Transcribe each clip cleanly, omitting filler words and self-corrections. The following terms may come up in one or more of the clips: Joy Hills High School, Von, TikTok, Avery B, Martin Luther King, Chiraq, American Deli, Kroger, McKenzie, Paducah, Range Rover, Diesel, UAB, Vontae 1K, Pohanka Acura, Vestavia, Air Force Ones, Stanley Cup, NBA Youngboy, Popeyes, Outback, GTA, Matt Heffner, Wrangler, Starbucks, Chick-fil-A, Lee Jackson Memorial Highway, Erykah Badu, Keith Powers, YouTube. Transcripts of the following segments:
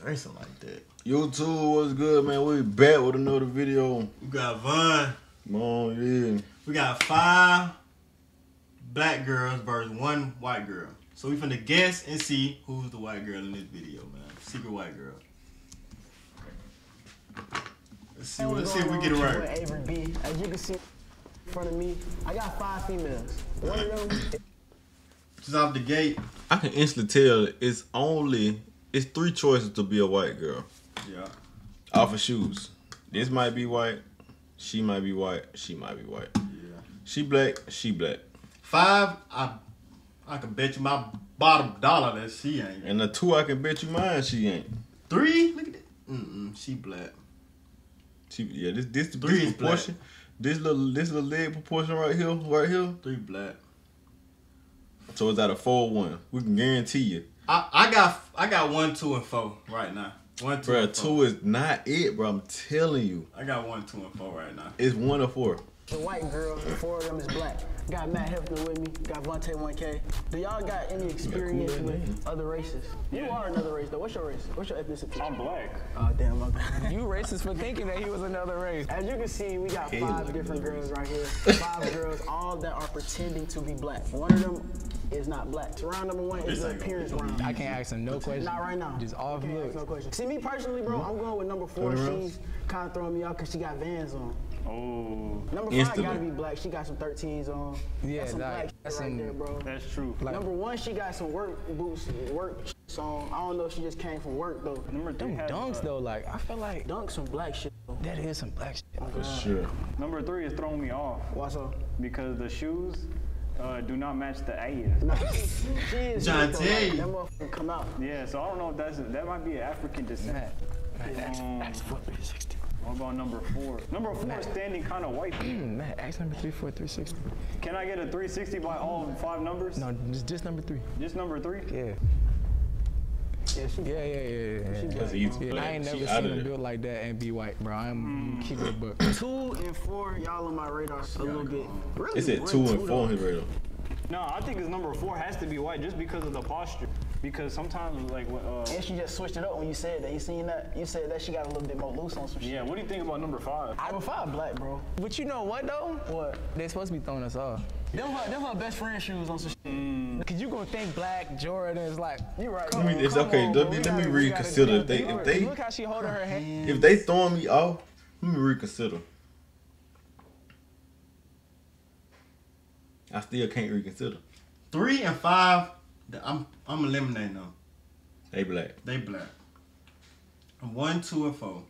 stressing like that. YouTube was good, man. We back with another video. We got Von. Oh, yeah. We got 5 black girls versus 1 white girl. So we finna guess and see who's the white girl in this video, man. Secret white girl. Let's see if we get it right. Avery B. As you can see in front of me, I got 5 females. One of them. She's off the gate. I can instantly tell it's 3 choices to be a white girl. Yeah. Off of shoes. This might be white. She might be white. She might be white. Yeah. She black. She black. 5. I can bet you my bottom dollar that she ain't. And the 2 I can bet you mine she ain't. 3? Look at that. She black. Yeah, this proportion, this little leg proportion right here. 3 black. So it's out of 4-1. We can guarantee you. I got 1, 2, and 4 right now. 1, 2. Bro, 2 is not it, bro. I'm telling you. I got 1, 2, and 4 right now. It's 1 or 4. The white girl, 4 of them is black. Got Matt Heffner with me. Got Vontae 1K. Do y'all got any experience with other races? You are another race, though. What's your race? What's your ethnicity? I'm black. Oh, damn, I'm black. You racist for thinking that he was another race. As you can see, we got 5 different girls right here. 5 girls, all that are pretending to be black. One of them is not black. Round number 1 is the appearance round. I can't ask him no questions. Not right now. Just all of you. No questions. See, me personally, bro, I'm going with number 4. She's kind of throwing me out because she got Vans on. Oh. Number 5 gotta be black. She got some 13s on. Yeah, that's right there, bro. That's true. Like, number 1, she got some work boots, work song. I don't know if she just came from work though. Number 3, dunks though. Like I feel like dunks some black shit. Though. That is some black shit. For sure. Number 3 is throwing me off. Why so? Because the shoes do not match the ass. No, she is. John T. Like, that motherfucker come out. Yeah, so I don't know if that might be an African descent. That's 460. What about number 4? Number 4 is standing kind of white. Matt, ask number 3 for a 360. Can I get a 360 by all 5 numbers? No, just number 3. Just number 3? Yeah. Yeah. She easy. I ain't never seen him build like that and be white, bro. I'm keeping it book. 2 and 4, y'all on my radar a little bit. Really? It said 2 and 4 on his radar. No, I think his number 4 has to be white just because of the posture. Because sometimes, like, and she just switched it up when you said that. You seen that? You said that she got a little bit more loose on some shit. Yeah, what do you think about number 5? Number 5 black, bro. But you know what, though? What? They supposed to be throwing us off. Them her best friend shoes on some shit. Cause you gonna think black Jordan is like, you right. I mean, it's okay. On, let me reconsider. If they look how she holding her hand. If they throwing me off, let me reconsider. I still can't reconsider. 3 and 5. I'm eliminating them. They black. They black. 1, 2, and 4.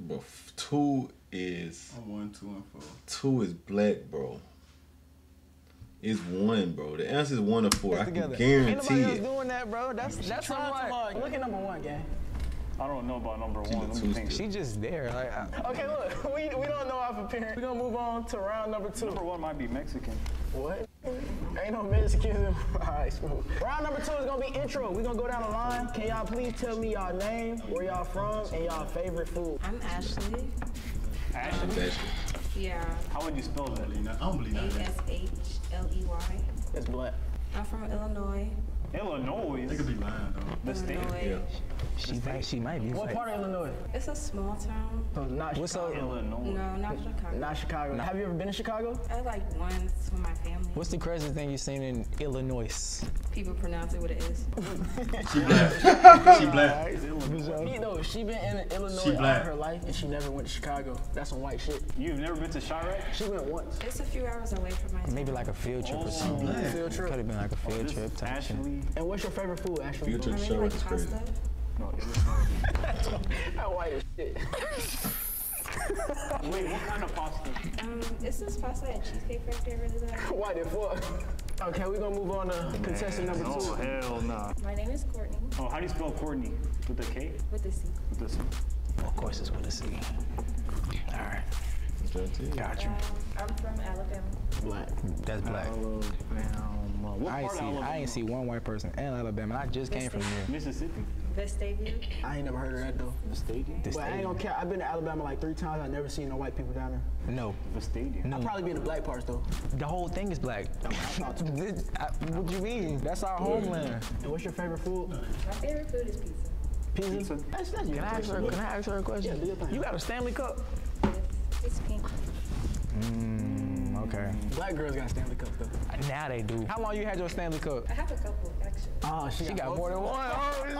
But 2 is. I'm 1, 2, and 4. 2 is black, bro. It's 1, bro. The answer is 1 or 4. I can guarantee it. Ain't nobody else doing that, bro. That's somewhat. Look at number 1, gang. I don't know about number 1. Let me think. She just there. Like, okay, look. We don't know our appearance. We're going to move on to round number 2. Number 1 might be Mexican. What? Ain't no Mexicans. Alright, smooth. Round number 2 is going to be intro. We're going to go down the line. Can y'all please tell me y'all name, where y'all from, and y'all favorite food? I'm Ashley. Ashley? Yeah. How would you spell that, Lena? I don't believe that. A-S-H-L-E-Y. That's black. I'm from Illinois. Illinois? They could be lying, though. The state? Yeah. She might be. What part of Illinois? It's a small town. So not Chicago. Illinois? No, not Chicago. Not Chicago. Have you ever been to Chicago? I like once with my family. What's the craziest thing you've seen in Illinois? People pronounce it what it is. She black. She black. You know, she been in Illinois all her life and she never went to Chicago. That's some white shit. You've never been to Chiraq? She went once. It's a few hours away from my town. Maybe like a field trip or something. Field trip? Could have been like a field trip type thing. And what's your favorite food, Ashley? Field trip Chiraq is crazy. No, it was that white as shit. Wait, what kind of pasta? It's this pasta at Cheesecake Factory really good. White as fuck. Okay, we're gonna move on to contestant number 2. Oh, hell nah. My name is Courtney. Oh, how do you spell Courtney? With a K? With a C. With a C. Of course it's with a C. All right. Gotcha. I'm from Alabama. Black. That's black. Alabama. I ain't see one white person in Alabama. I just came from here. Mississippi. Vestavia. I ain't never heard of that though. Vestavia? But I ain't gonna care. I've been to Alabama like 3 times. I've never seen no white people down there. No. Vestavia. No. I'll probably be in the black parts though. The whole thing is black. What do you mean? That's our homeland. And what's your favorite food? My favorite food is pizza. Pizza. Can I ask her a question? Yeah, do your thing. You got a Stanley Cup? It's pink. Okay. Black girls got Stanley Cups though. Now they do. How long you had your Stanley Cup? I have a couple, actually. Oh, she got more than one. Oh, shit.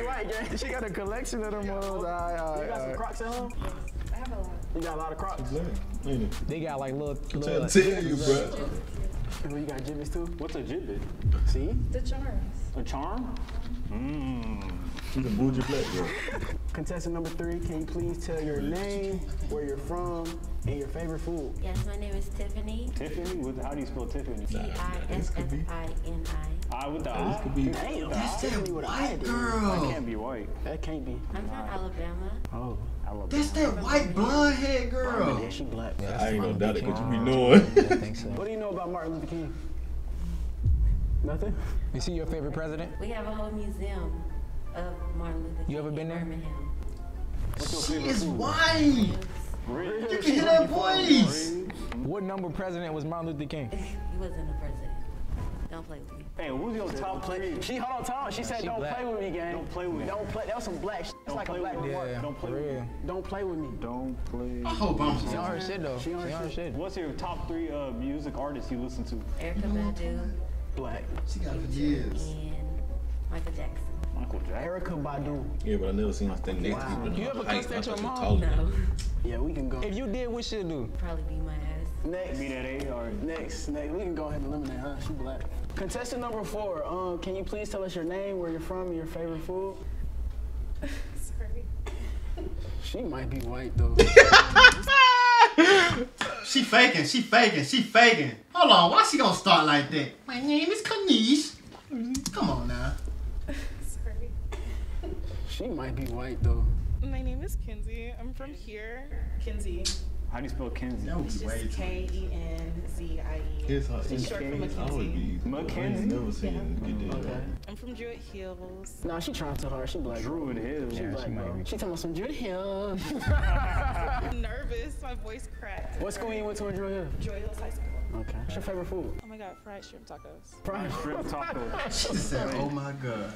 You right, gang. She got a collection of them ones. You got some Crocs at home? I have a lot. You got a lot of Crocs? Yeah. They got like little I'm trying to tell you, bro. Oh, you got gibbets too? What's a gibbet? See? The charms. A charm? She's a bougie black girl. Contestant number 3, can you please tell your name, where you're from, and your favorite food? Yes, my name is Tiffany. Tiffany? How do you spell Tiffany? T-I-S-F-I-N-I. I with the I? Damn, that's Tiffany with an I. Girl. That can't be white. That can't be. I'm from Alabama. Oh, Alabama. That's that white blonde head girl. Yeah, she black. Yeah, I ain't gonna doubt it, because you be knowing. I think so. What do you know about Martin Luther King? Nothing? You see your favorite president? We have a whole museum of Martin Luther King. You ever been there? She is white! Really? You can hear that voice! What number president was Martin Luther King? He wasn't a president. Don't play with me. Hey, who's your top player? She said, don't play with me, gang. Don't play with me. Don't play. That was some black shit. It's like a black remark. Don't play with me. Don't play with me. Don't play. I hope I'm she on her shit, though. She on her shit. What's your top 3 music artists you listen to? Erykah Badu. Black. She got the years. And Michael Jackson. Michael Jackson. Erykah Badu. Yeah, but I never seen nothing next to you. You ever cussed at your mom? No. Yeah, we can go. If you did, what should do? Probably beat my ass. Next. Be that A or next. We can go ahead and eliminate her. She black. Contestant number 4. Can you please tell us your name, where you're from, and your favorite food? Sorry. She might be white though. She faking. Hold on, why she gonna start like that? My name is Kanish. Come on now. Sorry. She might be white though. My name is Kenzie. I'm from here. Kenzie. How do you spell Kenzie? No, it's just K-E-N-Z-I-E. It's short for McKenzie. McKenzie? Never seen it. Okay. I'm from Druid Hills. Nah, she trying too hard. She black. Druid Hills. She black, bro. She talking about some Druid Hills. I'm nervous. My voice cracked. What school you went to in Druid Hills? Joy Hills High School. Okay. What's your favorite food? Oh my god, fried shrimp tacos. Fried shrimp tacos. She said, oh my god.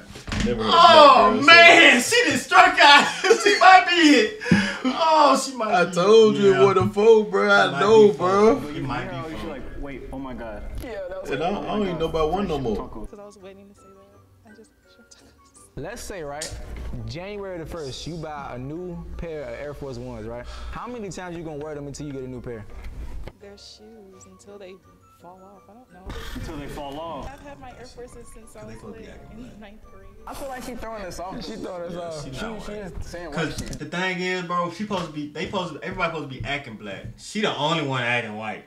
Oh man, she just struck out. She might be it. Oh, she might be. I told you it wasn't food, bro. I know, bro. You might be. She's like, wait, oh my god. Yeah, that was. And I don't even know about one no more. Because I was waiting to say that. I just shrimp tacos. Let's say, right, January the 1st, you buy a new pair of Air Force Ones, right? How many times you gonna wear them until you get a new pair? Their shoes until they fall off. I don't know. Until they fall off. I've had my Air Forces since I was like in 9th grade. I feel like she's throwing us off. She's throwing us off. She is saying what? Cause the thing is, bro, she supposed to be. They supposed to. Everybody supposed to be acting black. She the only one acting white.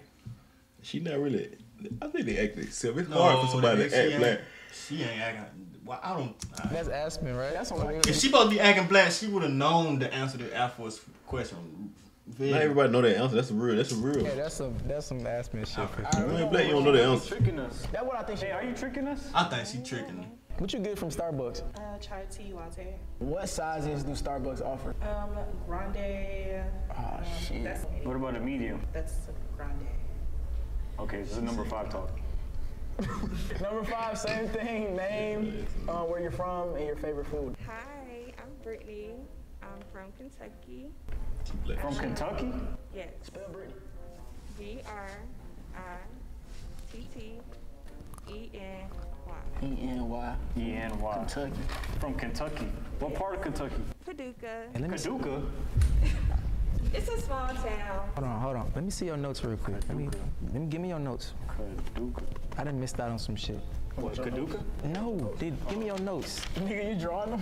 She not really. I think they acting. It's hard for somebody to act black. She ain't acting. Well, I don't. That's Aspen, right? That's what. If she supposed to be acting black, she would have known the answer to the Air Force question. Not everybody know that answer. That's real. Yeah, that's some Aspen shit. I black, you don't know the answer. Tricking us. That's what I think. Hey, are you tricking us? I think she's tricking us. What you get from Starbucks? Chai tea latte. What sizes do Starbucks offer? Grande. Ah, shit. That's, what about a medium? That's a grande. Okay, this is number 5 talk. Number 5, same thing. Name, where you're from, and your favorite food. Hi, I'm Brittany. I'm from Kentucky. From Kentucky? Yes. Spell Brittany. B-R-I-T-T-E-N-Y. E-N-Y. E-N-Y. Kentucky. From Kentucky. What part of Kentucky? Paducah. Paducah? It's a small town. Hold on. Let me see your notes real quick. Let me give me your notes. Paducah. I done missed out on some shit. What, Paducah? No, dude, give me your notes. Nigga, you drawing them?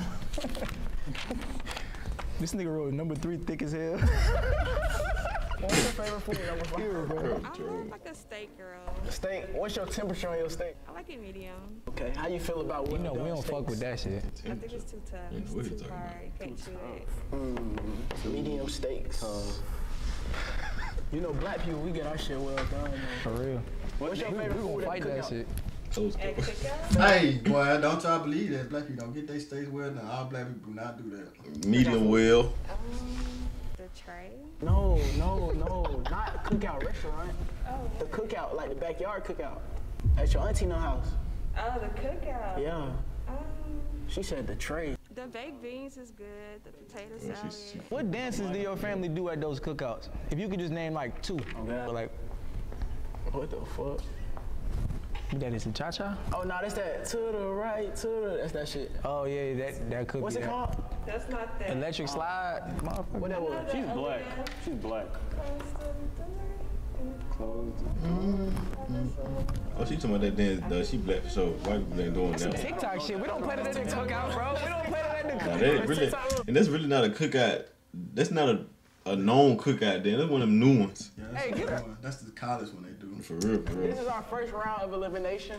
This nigga wrote number 3 thick as hell. What's your favorite food? Number 5. I'm like a steak girl. Steak? What's your temperature on your steak? I like it medium. Okay, how you feel about what? You know, we don't fuck with that shit. I think it's too tough. Yeah, what are you talking about? Can't do it. Medium steaks. You know, black people, we get our shit well done. For real. What's your favorite food? We fight that shit. Hey, boy, don't y'all believe that black people don't get their steaks well. Now, all black people do not do that. Medium well. The tray? No, not cookout restaurant. Oh. The cookout, like the backyard cookout. At your auntie no house. Oh, the cookout. Yeah. She said the tray. The baked beans is good, the potato salad. What dances do your family do at those cookouts? If you could just name like two. Oh, God. Like, what the fuck? That is a cha-cha? Oh, no, that's that to the right, to the, that's that shit. Oh, yeah, that could What's be What's it that. Called? That's not that. Electric slide? Whatever. She's black. She's black. Oh, she talking about that dance, though. She black for sure. White people ain't doing that. TikTok shit. We don't play that at the cookout, bro. We don't play that at the cookout. Really, and that's really not a cookout. That's not a known cookout, then. That's one of them new ones. Yeah, that's, hey, that's the college one they do. For real, bro. This is our first round of elimination.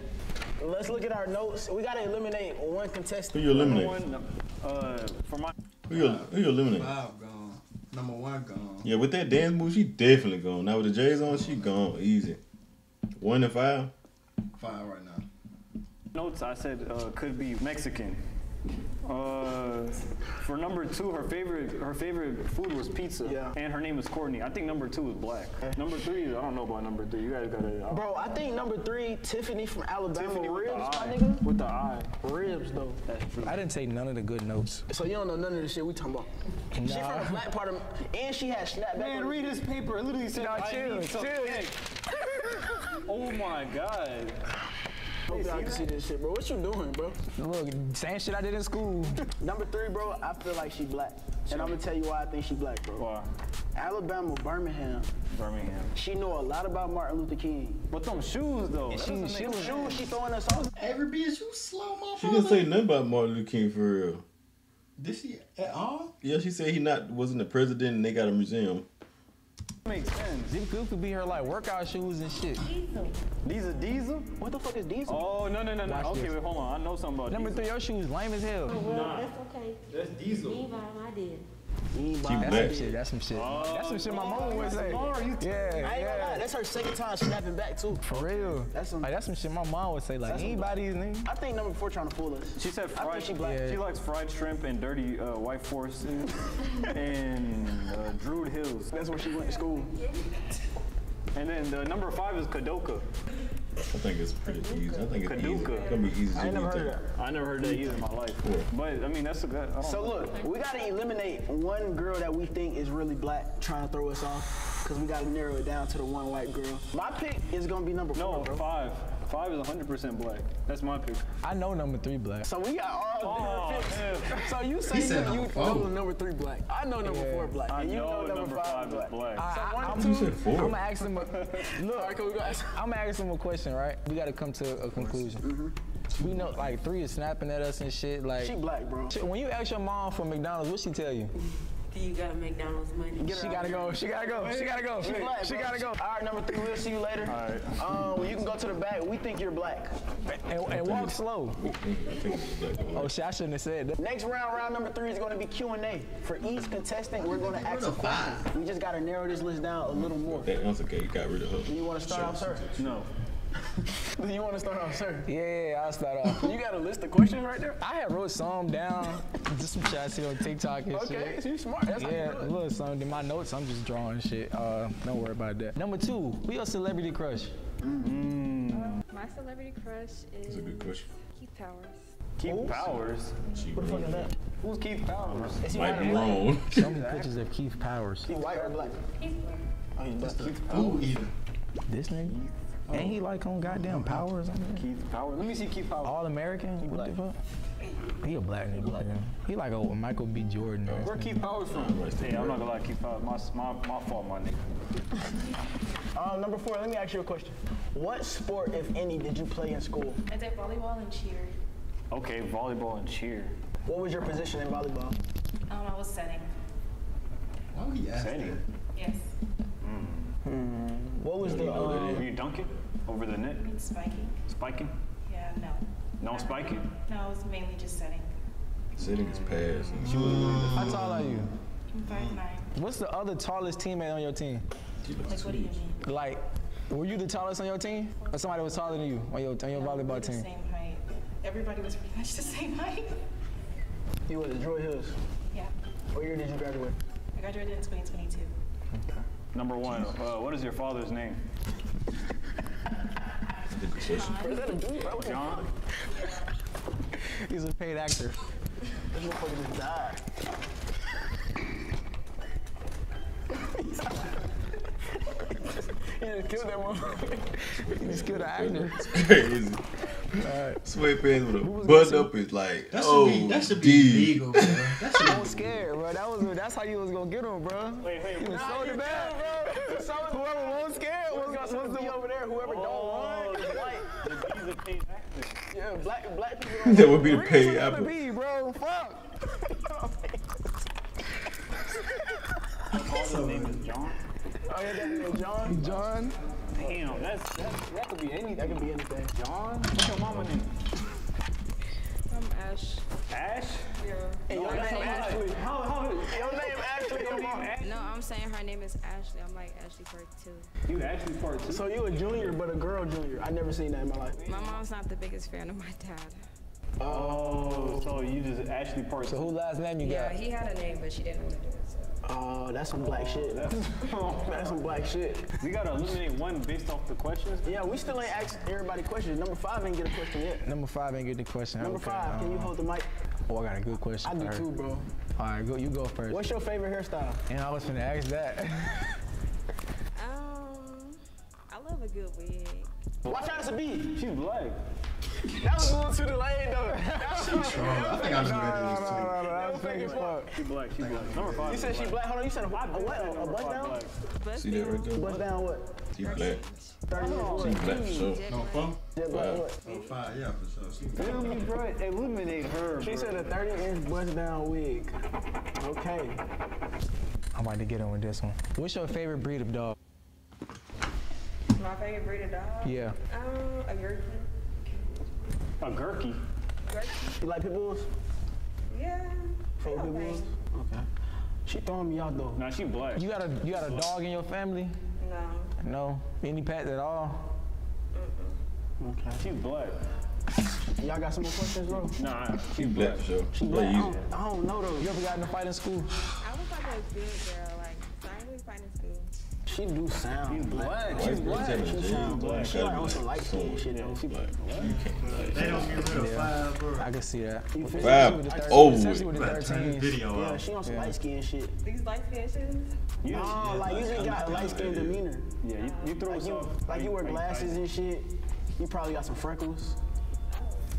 Let's look at our notes. We got to eliminate one contestant. Who you eliminate? Who you eliminate? Number one gone. Yeah, with that dance move, she definitely gone. Now with the J's on, she gone easy. 1 to 5. 5 right now. Notes I said could be Mexican. For number 2, her favorite food was pizza. Yeah. And her name is Courtney. I think number 2 is black. Number 3, I don't know about number 3. You guys gotta. Bro, I think number 3, Tiffany from Alabama. Tiffany ribs, my nigga. With the eye. Ribs though. I didn't take none of the good notes. So you don't know none of the shit we talking about. Nah. She from the black part of, and she had snapback. Man, read this paper. It literally said, I need something. Oh my god. Hope y'all can see this shit, bro. What you doing, bro? Look, same shit I did in school. Number 3, bro, I feel like she black. And I'm gonna tell you why I think she black, bro. Why? Alabama, Birmingham. She know a lot about Martin Luther King. But them shoes, though. Shoes, she throwing us off. Every bitch, you slow, my She didn't say nothing about Martin Luther King for real. Did she at all? Yeah, she said he wasn't the president and they got a museum. Makes sense. Them could be her like workout shoes and shit. Diesel. These are Diesel? What the fuck is Diesel? Oh, no. Watch okay, this. Wait, hold on. I know something about Number 3, your shoes lame as hell. Nah. That's okay. That's Diesel. That's some shit. Oh, that's some shit my mama would say. I ain't gonna lie. That's her second time snapping back too. For real. That's some shit my mom would say. Like anybody's name. I think number 4 trying to fool us. She said fried. She likes fried shrimp and dirty white force and Druid Hills. That's where she went to school. And then the number 5 is Paducah. I think it's pretty easy. I think it's Paducah. It's gonna be easy. I never heard that either in my life. Yeah. But I mean, that's a good. So look, we gotta eliminate one girl that we think is really black, trying to throw us off, because we gotta narrow it down to the one white girl. My pick is gonna be number 4. No, bro. 5. 5 is 100% black. That's my pick. I know number 3 black. So we got all different picks. So you say you know number 3 black. I know number 4 black. And you know number 5 black. So 1 and 2, I'm gonna ask them. Look, I'm gonna ask them a question, right? We gotta come to a conclusion. Mm-hmm. We know like 3 is snapping at us and shit. Like she black, bro. When you ask your mom for McDonald's, what she tell you? Do you got McDonald's money? She gotta go. She gotta go. All right, number 3, we'll see you later. All right. You can go to the back. We think you're black. And walk slow. Oh shit, I shouldn't have said that. Next round, number 3 is gonna be Q&A. For each contestant, we're gonna ask a question. We just gotta narrow this list down a little more. That's okay, you got rid of her. Do you wanna start off, sir? No. Do you want to start off, sir? Yeah, I'll start off. You got a list of questions right there? I had wrote some down, just some shit I see on TikTok and shit. Okay, so you smart. That's how you do it. Look, son, in my notes, I'm just drawing shit. Don't worry about that. Number 2, who your celebrity crush? My celebrity crush is... That's a good question. Keith Powers. Keith Powers? What the fuck is that? Who's Keith Powers? Is he white? Show me pictures of Keith Powers. He white or black? He's black. Oh, he's black. Keith Powers. This nigga? Ain't he like on goddamn Powers? Keith Powers. Let me see Keith Powers. All American? What the fuck? He a black nigga. He like old Michael B. Jordan. Where Keith Powers from? Hey, I'm not gonna lie, Keith Powers. My fault, my nigga. Number 4, let me ask you a question. What sport, if any, did you play in school? I did volleyball and cheer. Okay, volleyball and cheer. What was your position in volleyball? I was setting. Why would he ask that? Yes. What was the... were you dunking over the net? I mean spiking. Spiking? Yeah, no. No spiking? No, it was mainly just setting. Setting is pass. How tall are you? I'm 5'9". What's the other tallest teammate on your team? Like, what do you mean? Like, were you the tallest on your team? Or somebody was taller than you on your volleyball team? Same height. Everybody was pretty much the same height. You went to Druid Hills? Yeah. What year did you graduate? I graduated in 2022. Okay. Number 1, what is your father's name? John? He's a paid actor. This motherfucker just died. He just killed that motherfucker. He just killed the actor. It's crazy. Right. Sweatpants with a button up is like, oh, that should be legal, bro. I was scared, bro. That's how you was gonna get him, bro. Wait, you was so bad, bro. So whoever was scared was the over there. Whoever don't want. The B's a paid actor. Yeah, black people. That would be the paid actor. B, bro. Fuck. His name is John. Oh yeah, that is John. John. Damn, that could be anything. That could be anything. John, what's your mama name? I'm Ash. Ash? Yeah. Hey, your name Ashley. Your name Ashley. Your mom Ashley. No, I'm saying her name is Ashley. I'm like Ashley Part 2. You Ashley Part 2? So you a junior, but a girl junior. I never seen that in my life. My mom's not the biggest fan of my dad. Oh, so you just Ashley Part 2. So whose last name you got? Yeah, he had a name, but she didn't want to do it. Oh, that's some black shit. That's some black shit. We gotta eliminate one based off the questions. Yeah, we still ain't asked everybody questions. Number 5 ain't get a question yet. Number 5 ain't get the question. Number 5, can you hold the mic? Oh, I got a good question. I do too, bro. All right, you go first. What's your favorite hairstyle? And I was finna ask that. I love a good wig. Watch out, it's a bee. She's black. That was a little too delayed, though. That was too delayed. I think I just read this too. She black. She black. Number 5. You said she black. Hold on. You said a what? A bust down? See that right there? Bust down what? She black. She black for sure. No fun? Yeah, black what? No 5. Yeah, for sure. She black. Tell me, bro. Eliminate her. She said a 30-inch bust down wig. Okay. I'm about to get on with this one. What's your favorite breed of dog? My favorite breed of dog? Yeah. A Gherkin. A Gherkin? You like pit bulls? Yeah. Favorite pit bulls? Okay. She throwing me out though. Nah, she black. You got a dog in your family? No. No? Any pets at all? Mm-mm. Okay. She black. Y'all got some more questions, bro? Nah, she black. Sure. She black. I don't know though. You ever got in a fight in school? I was like a big girl. Like, so I didn't really fight in school. She do sound. She's black. She's black. She sound black. She like on some light skin shit though. She black. They don't get rid of 5, bro. I can see that. 5 over. Yeah, she on some light skin shit. These light skin shit? No, like you just got a light skin demeanor. Yeah, you throw yourself. Like you wear glasses and shit. You probably got some freckles.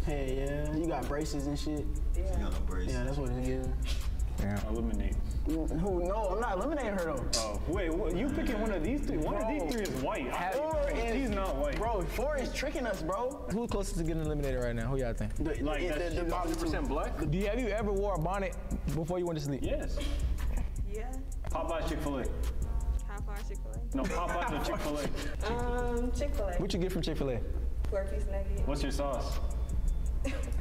Hey, yeah. You got braces and shit. She got no braces. Yeah, that's what it is. Yeah. Eliminate. Who? No, I'm not eliminating her though. Oh, wait, you picking one of these 3? One of these 3 is white. She's not white. Bro, 4 is tricking us, bro. Who's closest to getting eliminated right now? Who y'all think? Like the 100% black. Have you ever wore a bonnet before you went to sleep? Yes. Yeah. Popeyes, Chick-fil-A. Popeyes, Chick-fil-A. No, Popeyes or Chick-fil-A. Chick-fil-A. What you get from Chick-fil-A? 4-piece nugget. What's your sauce?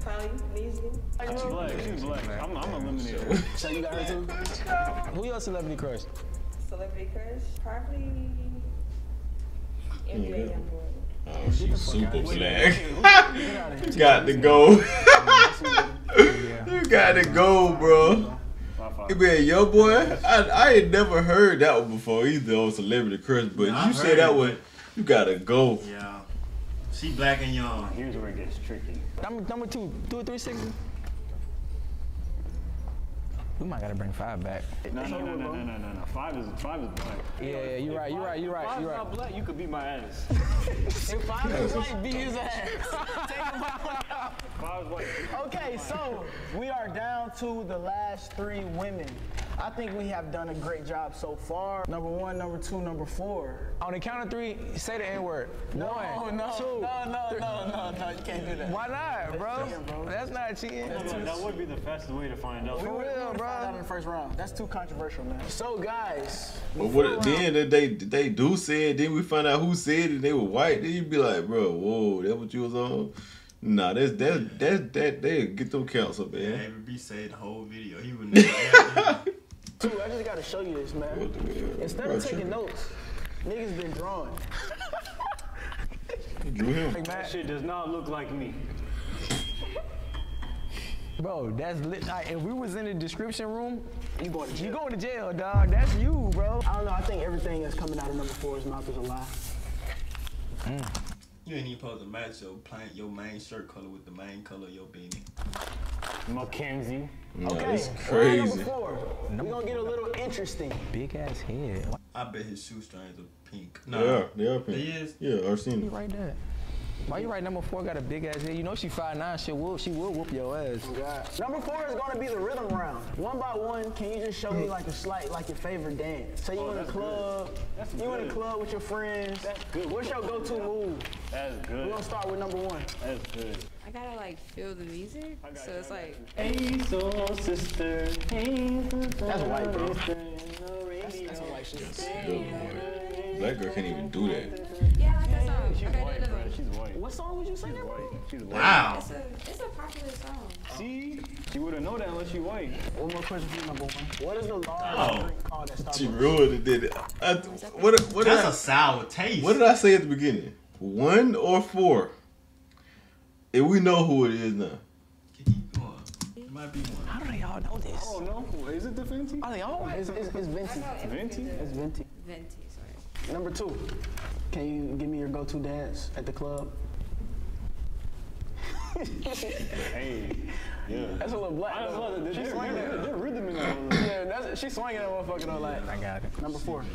Probably Measly. She's black. She's black. I'm eliminated. So you got her too? Who your celebrity crush? Celebrity crush? Probably NBA Youngboy. Oh, she's super black. You got to go. You got to go, bro. NBA Youngboy? I ain't never heard that one before either on celebrity crush, but you said that one. You got to go. Yeah. She black and young. Here's where it gets tricky. Number 2, 2 or 3 6. We might gotta bring 5 back. No. 5 is black. Yeah, you're right. 5 is not black. You could beat my ass. If 5 is white, beat his ass. Take him out. 5 is white. Okay, so we are down to the last 3 women. I think we have done a great job so far. Number 1, number 2, number 4. On the count of 3, say the N-word. No, you can't do that. Why not, bro? Damn, bro. That's not cheating. That would be the fastest way to find out. For real, bro. Out in the first round. That's too controversial, man. So, guys. But what, then if they do say it, then we find out who said it, they were white, then you'd be like, bro, whoa, that what you was on? Nah, that's they get them counts up, man. Yeah, Avery B said the whole video. He would never. Dude, I just gotta show you this, man. Instead of taking notes, niggas been drawing. Drew him. Like, that shit does not look like me. Bro, that's lit. Like, if we was in the description room, you going to jail, dog. That's you, bro. I don't know. I think everything that's coming out of number 4's mouth is a lie. Mm. You ain't even supposed to match your main shirt color with the main color of your beanie. McKenzie. No, okay, it's crazy. We're gonna get a little interesting. Big ass head. I bet his shoestrings are pink. No, they are pink. He is? Yeah, I've seen it. Why you write that? Why you write number four got a big ass head? You know she 5'9", she will whoop your ass. God. Number four is gonna be the rhythm round. One by one, can you just show me like a slight, like your favorite dance? So you in the club, in the club with your friends. That's good. What's your go-to move? That's good. We're gonna start with number one. That's good. I gotta like feel the music, so it's like. Hey, soul sister. Hey, sister. That's white, bro. That's a white shit. Black girl can't even do that. Yeah, I like that song. She's white, bro. She's white. What song would you sing that one? She's white. Wow. It's a popular song. See? She wouldn't know that unless she's white. One more question for you, my boy. What is the largest drink called at Starbucks? She ruined it, did it. That's a sour taste. What did I say at the beginning? One or four? And we know who it is now. Keep going. It might be one. How do y'all know this? I don't know. Is it the Venti? I think all right. It's Venti. Venti? It's Venti. Venti, sorry. Number two. Can you give me your go-to dance at the club? Hey. Yeah. That's a little black. I just love it. She's swinging that. There's rhythm in that one. Yeah, she's swinging that motherfucker though. Like. I got it. Number four.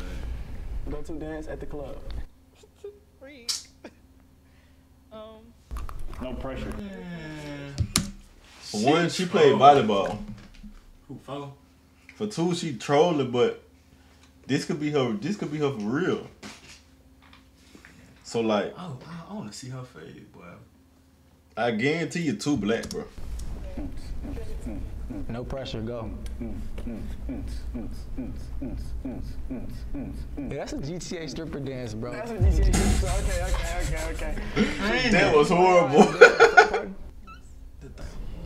Go-to dance at the club. Freak. No pressure. For one, she played volleyball. Who, follow? For two, she trolling, but this could be her for real. So like, oh, I wanna see her face, boy. I guarantee you two black, bro. No pressure, go. Yeah, that's a GTA stripper dance, bro. That's a GTA stripper. Okay. That was horrible.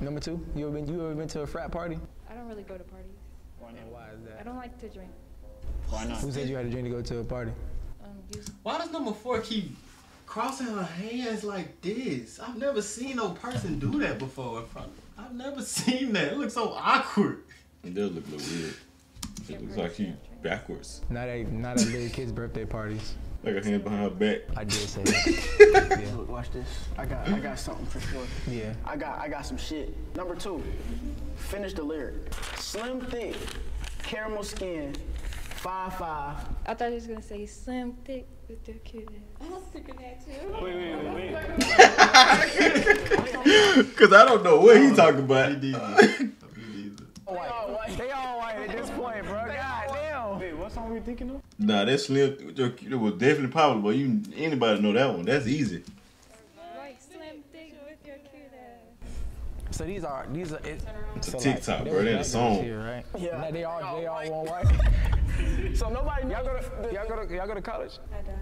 Number two, you ever been to a frat party? I don't really go to parties. Why not? Why is that? I don't like to drink. Why not? Who said you had a drink to go to a party? Diesel. Why does number four keep crossing her hands like this? I've never seen no person do that before in front of me. I've never seen that. It looks so awkward. It does look a little weird. It looks like she's backwards. Not at little kids' birthday parties. Like a hand behind her back. I did say that. Yeah. Look, watch this. I got something for sure. Yeah. I got some shit. Number two. Finish the lyric. Slim thick, caramel skin, 5'5". I thought he was gonna say slim thick with the kid. I'm looking at you. Wait. Cause I don't know what he's talking about. They all white at this point, bro. Goddamn. Wait, what song we thinking of? Nah, that slim. It was definitely popular, but you anybody know that one? That's easy. So these are it's a TikTok, bro. They're the song. Here, right? Yeah. Now they all want white. So nobody. Y'all go to college? I don't.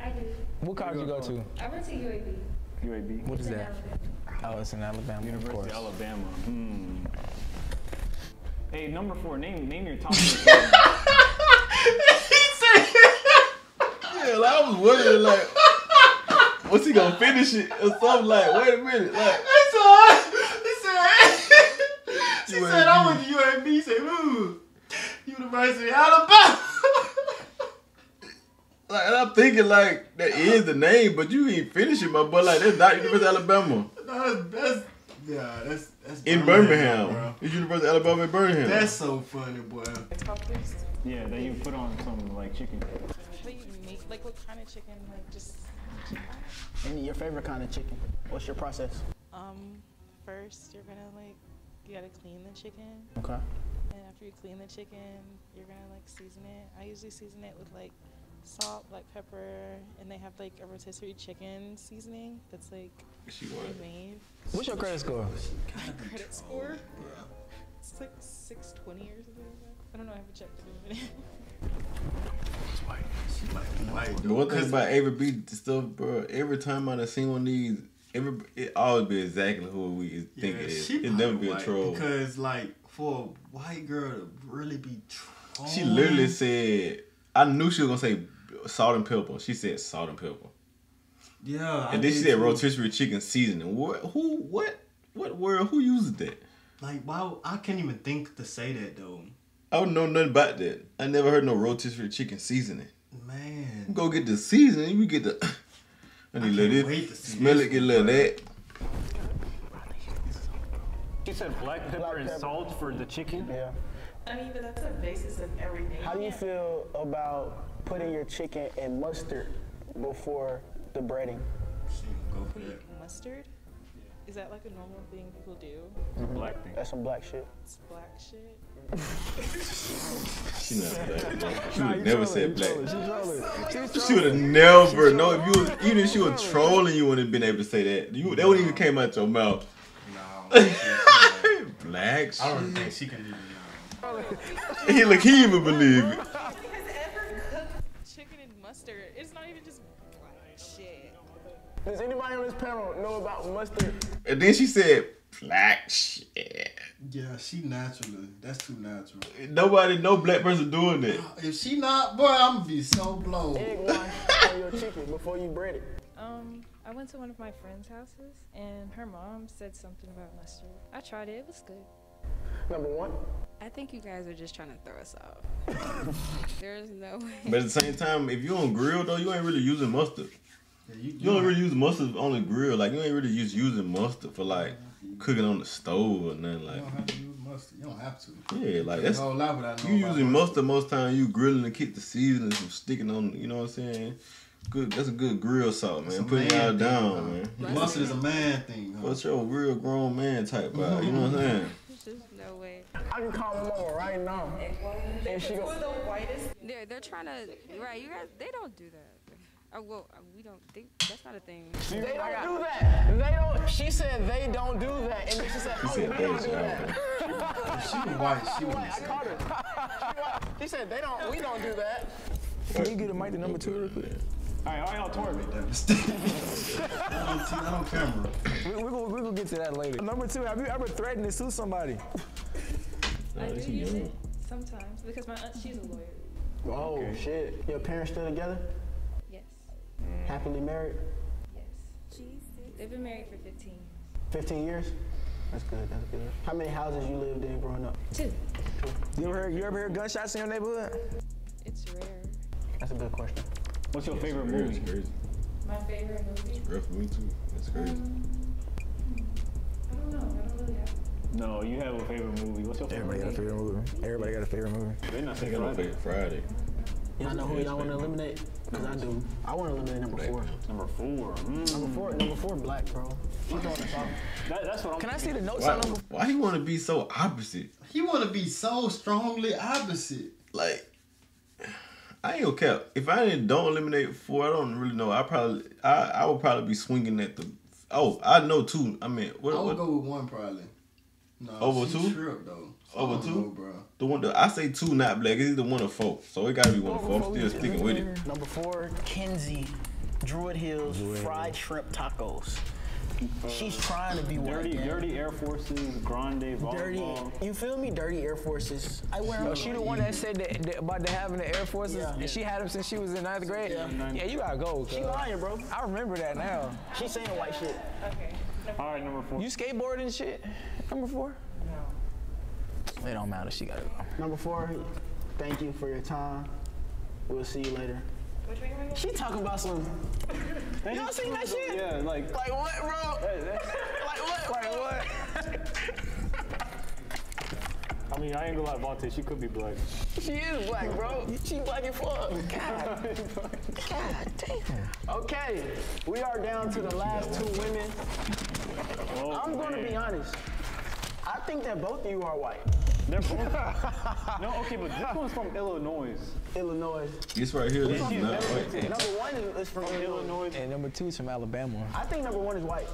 I do. What college you go to? I went to UAB. UAB. What is that? Alabama. Oh, it's in Alabama. University of Alabama. Hmm. Hey, number four. Name your top. He said. Yeah, like, I was wondering like, what's he gonna finish it or something? Like, wait a minute, like. She said, I went to UAB. He said, ooh, University of Alabama. Like, and I'm thinking, like, that is the name, but you ain't finishing, my boy. Like, that's not University of Alabama. That's in Birmingham. It's University of Alabama in Birmingham. That's so funny, boy. It's called Popeyes. Yeah, that you put on some, like, chicken. What do you make? Like, what kind of chicken? Like, just chicken? And your favorite kind of chicken. What's your process? First, you're going to, like, you gotta clean the chicken. Okay. And after you clean the chicken, you're gonna like season it. I usually season it with like salt, black pepper, and they have like a rotisserie chicken seasoning that's like made. What's your credit score? My credit score? Yeah. It's like 620 or something like that. I don't know, I haven't checked it in a minute. She's white. She's white. The one thing about Avery B stuff, bro, every time I've seen one of these, it always be exactly who we think it is. It never be a troll. Because like for a white girl to really be trolling. She literally said, I knew she was gonna say salt and pepper. She said salt and pepper. Yeah. And then she said rotisserie chicken seasoning. What world? Who uses that? Like wow, I can't even think to say that though. I don't know nothing about that. I never heard no rotisserie chicken seasoning. Man. Go get the seasoning, you get the I need to smell it, get a little of that. You said black pepper and salt for the chicken? Yeah. I mean, but that's the basis of everything. How do you feel about putting your chicken in mustard before the breading? Weak mustard? Is that like a normal thing people do? It's a black thing. That's some black shit. It's black shit. She never said black. She would have never. No, if you was, even if she was trolling, you wouldn't have been able to say that. You, that wouldn't even came out your mouth. No. Black shit. I don't think she can do that. He like he even believe it. Does anybody on this panel know about mustard? And then she said, black shit. Yeah, she naturally. That's too natural. Nobody, no black person doing that. If she not, boy, I'm gonna be so blown. Egg wash on your chicken before you bread it. I went to one of my friend's houses, and her mom said something about mustard. I tried it. It was good. Number one. I think you guys are just trying to throw us off. There's no way. But at the same time, if you on grill, though, you ain't really using mustard. You don't really use mustard on the grill. Like, you ain't really using mustard for, like, cooking on the stove or nothing. Like, you don't have to use mustard. You don't have to. Yeah, like, that's... You using mustard most time. You grilling to keep the seasonings from sticking on, you know what I'm saying? Good. That's a good grill salt, man. Putting y'all down, man. Mustard is a man thing. What's your real grown man type vibe? You know what I'm saying? There's no way. I can call my mama right now. And she goes... They're trying to... Right, you guys... They don't do that. Oh, well, we don't think that's not a thing. They don't do that. They don't. She said they don't do that, and then she said, "Oh, we don't do that." She was white. She was white. I caught her. She said they don't. We don't do that. Can you get a mic to number two real quick? All right, y'all toward me. On camera. We're gonna get to that later. Number two, have you ever threatened to sue somebody? I do use it sometimes because my aunt, she's a lawyer. Oh okay. Shit! Your parents still together? Happily married? Yes. Jesus. They've been married for 15 years. 15 years? That's good, that's good. How many houses you lived in growing up? Two. You ever hear gunshots in your neighborhood? It's rare. That's a good question. What's your favorite movie? It's crazy. My favorite movie? It's rare for me too. It's crazy. I don't know. I don't really have it. No, you have a favorite movie. What's your favorite movie? Everybody got a favorite movie. They're not thinking about favorite Friday. Y'all know who y'all want to eliminate? Because I do. I want to eliminate number four. Number four. Mm. Number four, black, bro. She's on the top. That's what I'm Can I see the notes on number four? Why he want to be so opposite? He want to be so strongly opposite. Like, I ain't gonna cap. If I don't eliminate four, I don't really know. I would probably be swinging at the... Oh, I know two. I mean, what? I would go with one probably. No, over two? Tripped, though. Over two? Know, bro. The one that I say two, not black. It's either 1 or 4. So it gotta be 1 or 4. I'm still sticking with it. Number four, McKenzie, Druid Hills, fried shrimp tacos. She's trying to be working. Dirty Air Forces, grande, volleyball. Dirty, you feel me? Dirty Air Forces. I wear them. She the one that said that about having the Air Forces, and she had them since she was in 9th grade. Yeah, you gotta go. She lying, bro. I remember that now. She saying white shit. Okay. All right, number four. You skateboard and shit? Number four? No. It don't matter. She gotta go. Number four, thank you for your time. We'll see you later. She talking about some. Y'all seen that shit? Yeah, like. Like what, bro? I mean, I ain't gonna lie, Vontae. She could be black. She is black, bro. She black as fuck. God damn. Okay, we are down to the last two women. Oh, I'm gonna be honest. I think that both of you are white. They're both. No, okay, but this one's from Illinois. Illinois. This right here, this is not white. Number one is from Illinois. And number two is from Alabama. I think number one is white.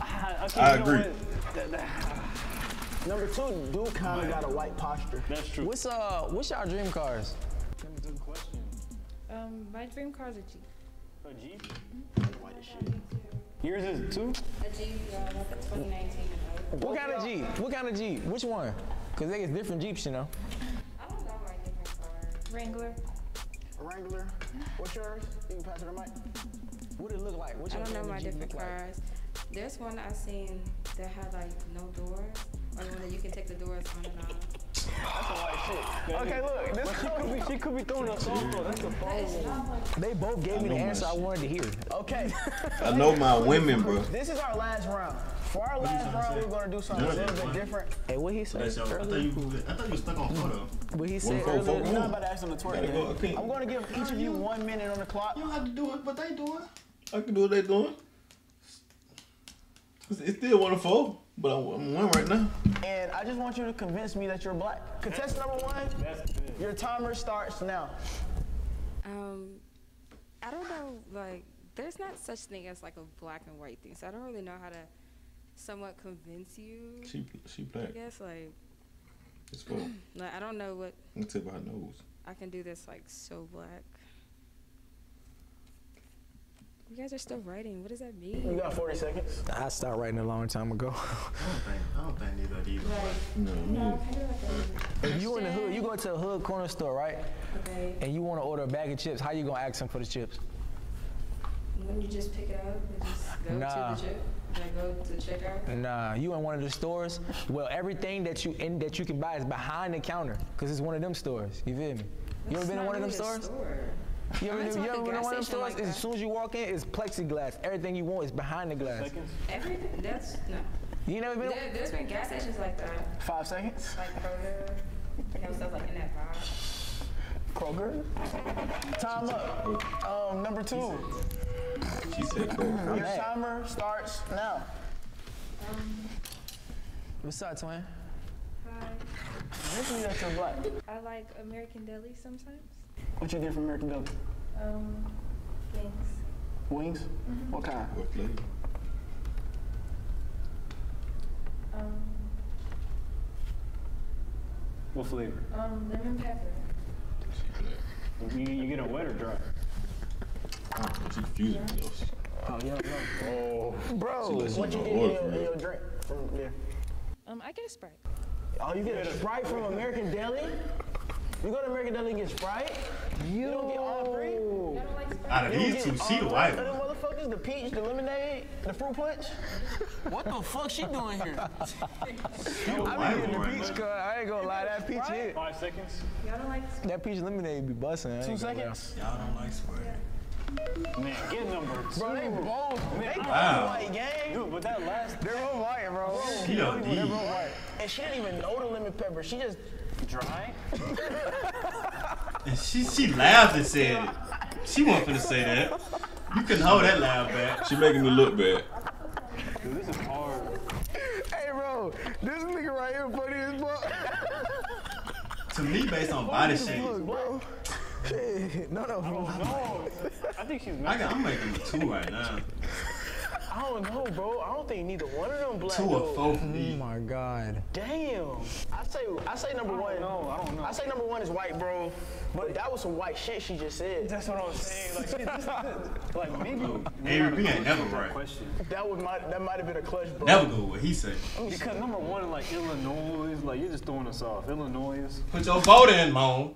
I agree. Number two, dude kind of got a white posture. That's true. What's y'all dream cars? Good question. My dream car's a Jeep. A Jeep? Mm-hmm. White as shit. Yours is two? A Jeep, yeah, that's a 2019. What kind of Jeep? What kind of Jeep? Which one? Cause they get different Jeeps, you know. I don't know my different cars. Wrangler. A Wrangler. What's yours? You can pass it to Mike. What did it look like? What I don't know my different cars. Like? There's one I seen that had like no doors, or the one that you can take the doors on and off. That's a white shit. Okay, look, she could be throwing us off. That's a phone. They both gave me the answer I wanted to hear. Okay. I know my women, bro. This is our last round. For our last round, we're going to do something a little bit different. Hey, what he said earlier? I thought you were stuck on photo. What he said earlier? I'm not about to ask him to twerk again. I'm going to give each of you 1 minute on the clock. You don't have to do it, but they do it. I can do what they doing. It's still 1-4, but I'm one right now. And I just want you to convince me that you're black. Contestant number one, your timer starts now. I don't know, like, there's not such thing as like a black and white thing, so I don't really know how to somewhat convince you. She black. I guess, like, it's cool. Like, I don't know what. I'm tip of her nose. I can do this like so black. You guys are still writing. What does that mean? You got 40 seconds. I stopped writing a long time ago. I don't think neither of you. No. If you in the hood, you go to a hood corner store, right? Okay. And you want to order a bag of chips, how you gonna ask them for the chips? Wouldn't you just pick it up and just go to the chip? Like go to checkout? Nah, you in one of the stores. Well, everything that you can buy is behind the counter, cause it's one of them stores. You feel me? You ever been in one of them stores? You ever been in one of them stores? As soon as you walk in, it's plexiglass. Everything you want is behind the glass. Everything? That's no. You never been? There's been gas stations like that. 5 seconds. Like Kroger, you know, stuff like in that bar. Kroger. Time up. Number two. She said Kroger. Your timer starts now. What's up, twin? Hi. This is your black. I like American Deli sometimes. What you get from American Deli? Wings. Wings? Mm-hmm. What kind? What flavor? What flavor? Lemon pepper. You get a wet or dry? She's confusing me. Oh, yeah. Oh. Bro, what you get in your drink from there? I get a Sprite. Oh, you get a Sprite from American Deli? You go to American Deli and get Sprite? You don't get all three? Out of these two, she white. The motherfuckers, the peach, the lemonade, the fruit punch. What the fuck she doing here? I'm getting the peach, cuz I ain't gonna lie, that peach hit. 5 seconds. Y'all don't like Sprite? That peach lemonade be busting. 2 seconds. Y'all don't like Sprite. Man, get number two. Bro, they both. Man, they both white, gang. Dude, but that last. They're both white, bro. They're both white. And she didn't even know the lemon pepper. She just. Dry? And she laughed and said it. She wasn't finna say that. You couldn't hold that laugh back. She making me look bad. Dude, this is hard. Hey, bro, this nigga right here funny as fuck. To me, based on body shape. Bro. No. I don't know. I think she's mad. I'm making 2 right now. I don't know, bro. I don't think neither one of them black. 2 or 4. Oh my god. Damn. I say number one. I don't know. I say number one is white, bro. But that was some white shit she just said. That's what I'm saying. Like, maybe. Avery B ain't never right. That might have been a clutch, bro. Never go what he said. Because number one, like Illinois, like you're just throwing us off. Illinois. Put your vote in, Moan.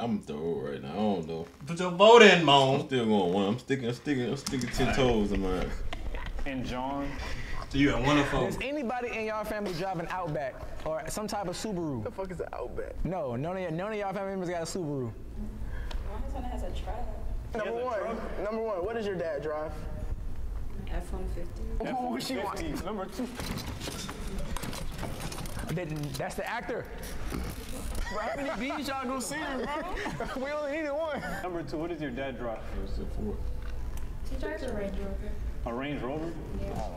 I'm through right now. I don't know. Put your vote in, Moan. I'm still going one. I'm sticking 10 toes in mine. And John. So you got 1 or 4. Does anybody in y'all family drive an Outback or some type of Subaru? What the fuck is an Outback? No, none of y'all family members got a Subaru. My husband has a truck. Number one. What does your dad drive? F-150. Oh, she wants number two. That's the actor. Bro, how many bees y'all gonna see him, bro? We only needed one. Number two, what does your dad drive? He drives a Range Rover. A Range Rover? Yeah.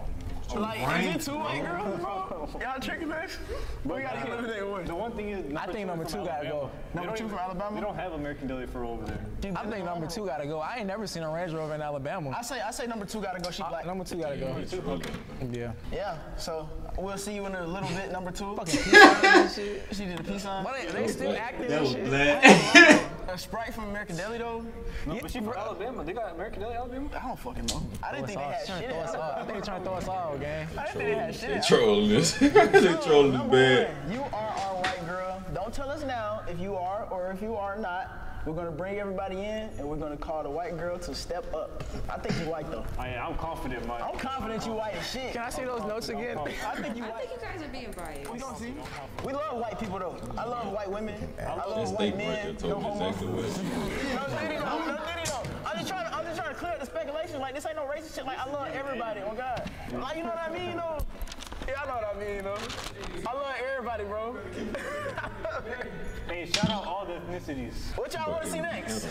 Like, is it 2 white girls, bro? Y'all tricking us? We gotta eliminate one. The one thing is, I think number two gotta go. Number two from Alabama? They don't have American Deli for over there. I think number two gotta go. I ain't never seen a Range Rover in Alabama. I say number two gotta go. She black. Number two gotta go. Number two, okay. Yeah. Yeah. So we'll see you in a little bit. Number two. She did a peace sign. But they still acting. That was black. A Sprite from American Deli though? No, but she from Alabama. They got American Deli, Alabama? I don't fucking know. I didn't think they had shit. I think they trying to throw us off, gang. They trolling us. They trolling us bad. You are our white girl. Don't tell us now if you are or if you are not. We're gonna bring everybody in and we're gonna call the white girl to step up. I think you white though. I'm confident, Mike. I'm confident you white as shit. Can I see those notes again? I think you white. I think you guys are being biased. We don't see. We love white people though. I love white women. I love white men. No homo. No, I'm just trying to clear up the speculation. Like, this ain't no racist shit. Like, I love everybody, oh God. Like, you know what I mean, though? Yeah, I know what I mean, though. I love everybody, bro. Hey, shout out all the ethnicities. What y'all want to see next?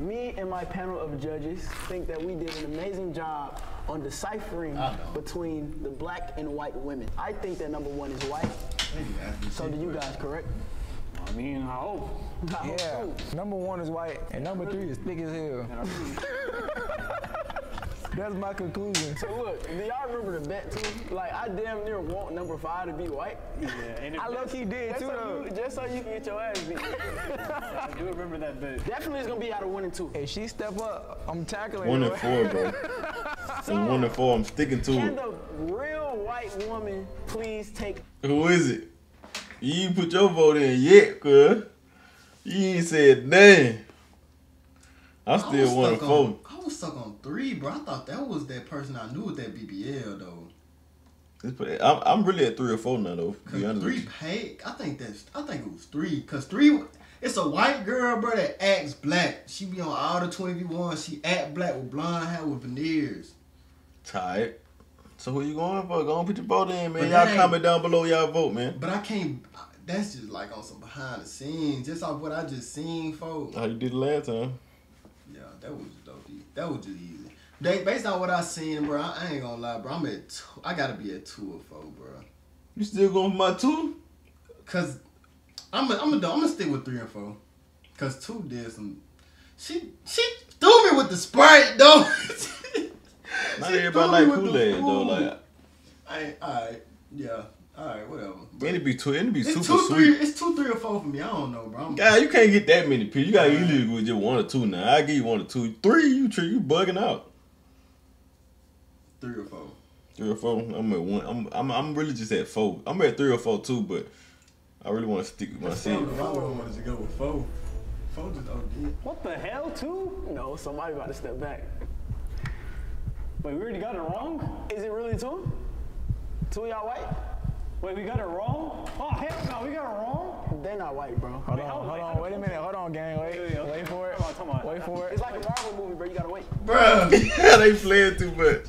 Me and my panel of judges think that we did an amazing job on deciphering between the black and white women. I think that number one is white. So do you guys, correct? I mean, I hope. Yeah, number one is white, and number three is thick as hell. That's my conclusion. So look, do y'all remember the bet too? Like, I damn near want number five to be white. Yeah, and I low-key did too, though. Just so you can get your ass beat. I do remember that bet. Definitely it's gonna be out of 1 and 2. If she step up, I'm tackling her. 1 and 4, bro. So, 1 and 4, I'm sticking to it. Can the real white woman please take? Who is it? You ain't put your vote in yet, cuz. You ain't said nothing. I'm still 1 and 4. I was stuck on 3, bro. I thought that was that person I knew with that BBL, though. I'm really at 3 or 4 now, though. Cause be honest. 3 paid. I think it was 3. Cause 3, it's a white girl, bro, that acts black. She be on all the 21. She act black with blonde hair with veneers. Tight. So who you going for? Go on, put your vote in, man. Y'all comment down below y'all vote, man. But I can't. That's just like on some behind the scenes, just off what I just seen, folks. How you did it last time? Yeah, that was dope. That was just easy. Based on what I seen, bro, I ain't gonna lie, bro. I'm at. I gotta be at 2 or 4, bro. You still going for my 2? Cause I'm gonna stick with 3 and 4. Cause 2 did some. She threw me with the Sprite, though. Not everybody like Kool-Aid, though. Like, alright, yeah, alright, whatever. It'd be super sweet. It's 2, 3, or 4 for me. I don't know, bro. God, you can't get that many people. You gotta usually go just 1 or 2 now. I give you 1 or 2, 3. You bugging out. 3 or 4. 3 or 4. I'm at 1. I'm really just at 4. I'm at 3 or 4 too, but I really want to stick with my seat. I wanted to go with 4. 4 just OD. What the hell, 2? No, somebody about to step back. Wait, we already got it wrong? Is it really 2? 2 of y'all white? Wait, we got it wrong? Oh, hell no, we got it wrong? They not white, bro. Hold on, wait a minute. Hold on, gang, wait for it. Come on. Wait for it. It's like a Marvel movie, bro. You gotta wait. Bro, they playing too much.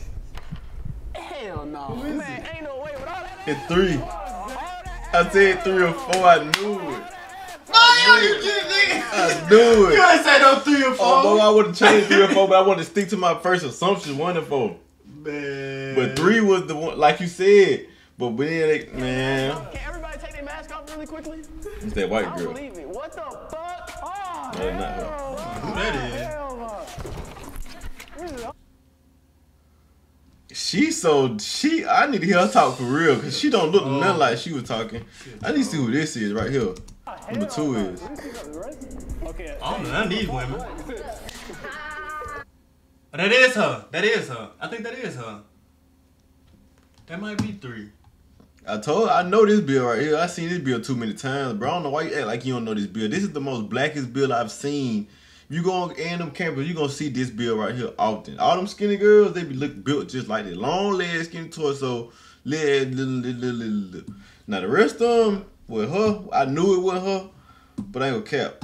Hell no. Man, ain't no way with all that. It's 3. I said 3 or 4, I knew it. I knew it. You ain't say no 3 or 4. Although I would have changed 3 or 4, but I wanted to stick to my first assumption, 1 and 4. Man. But 3 was the one, like you said. But then they, man. Can everybody take their mask off really quickly? It's that white girl. I don't believe it. What the fuck? Oh, no, hell, not her. That is. I need to hear her talk for real, because she don't look nothing like she was talking. I need to see who this is right here. Number 2 is. I don't know, none of these women. That is her. I think that is her. That might be 3. I know this bill right here. I seen this bill too many times, bro. I don't know why you act like you don't know this bill. This is the most blackest bill I've seen. You go on A&M campus, you gonna see this bill right here often. All them skinny girls, they be built just like that. Long legs, skinny torso, Now the rest of them. With her, I knew it was her, but I ain't gonna cap.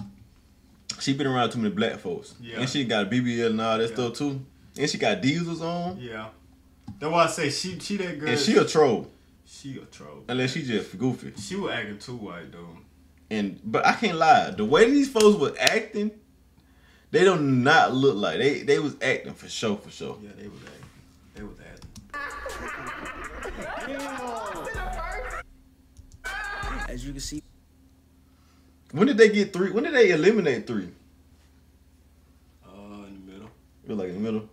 She been around too many black folks. Yeah. And she got BBL and all that stuff too. And she got diesels on. Yeah. That's why I say she that girl. And she a troll. She a troll. Unless she just goofy. She was acting too white though. But I can't lie, the way these folks were acting, they do not look like they was acting for sure. Yeah, they was acting. As you can see. When did they get 3? When did they eliminate 3? In the middle. You're like in the middle?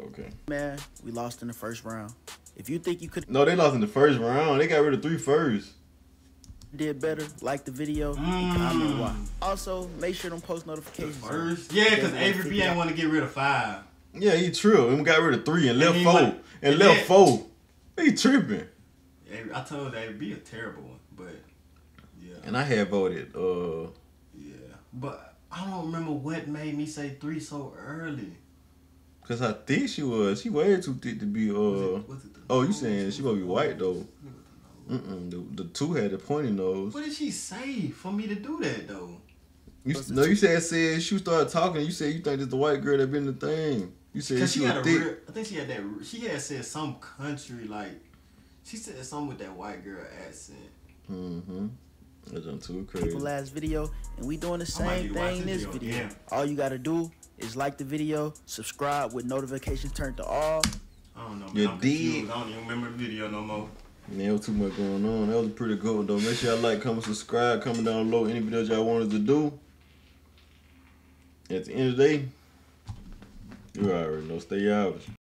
Okay. Man, we lost in the first round. If you think you could. No, they lost in the first round. They got rid of 3 first. Did better. Like the video. And comment why. Also, make sure them post notifications. First? Yeah, because Avery B ain't want to get rid of 5. Yeah, he tripped. And got rid of 3 and left 4. And left 4. He tripping. I told Avery B a terrible one, but. Yeah. And I had voted, yeah. But I don't remember what made me say 3 so early. Cause I think she way too thick to be, was it oh, you saying she gonna be white though. The 2 had a pointy nose. What did she say for me to do that though? You said she started talking. You said you think it's the white girl that been the thing. You said she was thick. I think she had that. She had said some country like. She said something with that white girl accent. Mm-hmm. That jumped too crazy. People last video, and we doing the same thing this video. Yeah. All you gotta do is like the video, subscribe with notifications turned to all. I don't know, man. I'm confused. I don't even remember the video no more. There was too much going on. That was a pretty good one, though. Make sure y'all like, comment, subscribe, comment down below any videos y'all wanted to do. At the end of the day, you already know. Stay out.